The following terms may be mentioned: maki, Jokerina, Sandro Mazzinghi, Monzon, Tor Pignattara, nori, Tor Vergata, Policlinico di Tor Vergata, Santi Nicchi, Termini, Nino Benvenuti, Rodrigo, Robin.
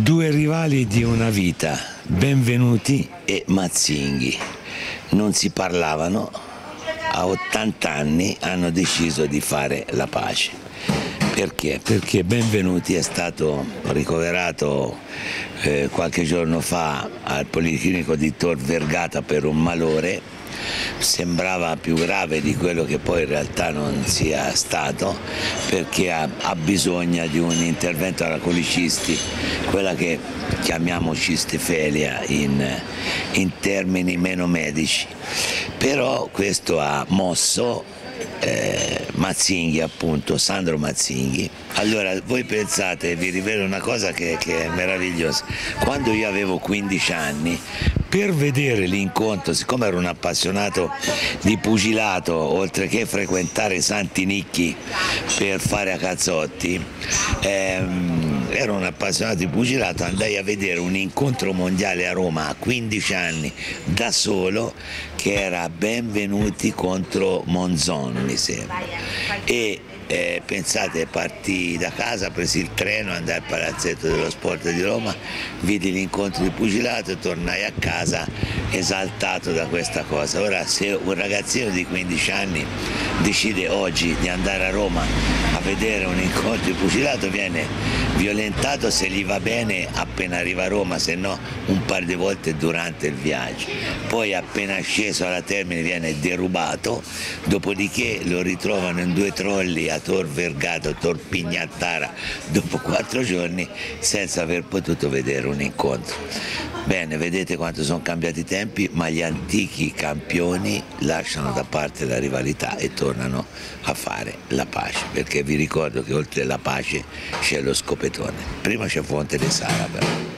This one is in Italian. Due rivali di una vita, Benvenuti e Mazzinghi, non si parlavano, a 80 anni hanno deciso di fare la pace. Perché? Perché Benvenuti è stato ricoverato qualche giorno fa al Policlinico di Tor Vergata per un malore, sembrava più grave di quello che poi in realtà non sia stato, perché ha bisogno di un intervento alla colicisti, quella che chiamiamo cistifelia in termini meno medici. Però questo ha mosso Mazzinghi, appunto, Sandro Mazzinghi. Allora voi pensate, vi rivelo una cosa che è meravigliosa: quando io avevo 15 anni, per vedere l'incontro, siccome ero un appassionato di pugilato, oltre che frequentare Santi Nicchi per fare a cazzotti, ero un appassionato di pugilato, andai a vedere un incontro mondiale a Roma a 15 anni da solo, che era Benvenuti contro Monzon, mi sembra. E pensate, partii da casa, presi il treno, andai al palazzetto dello sport di Roma, vidi l'incontro di pugilato e tornai a casa esaltato da questa cosa. Ora, se un ragazzino di 15 anni decide oggi di andare a Roma a vedere un incontro di pugilato, viene violentato, se gli va bene appena arriva a Roma, se no un paio di volte durante il viaggio. Poi appena sceso alla Termini viene derubato, dopodiché lo ritrovano in due trolli a Tor Vergata, Tor Pignattara, dopo 4 giorni, senza aver potuto vedere un incontro. Bene, vedete quanto sono cambiati i tempi, ma gli antichi campioni lasciano da parte la rivalità e tornano a fare la pace, perché vi ricordo che oltre alla pace c'è lo scopetone. Prima c'è Fonte di Sara, però.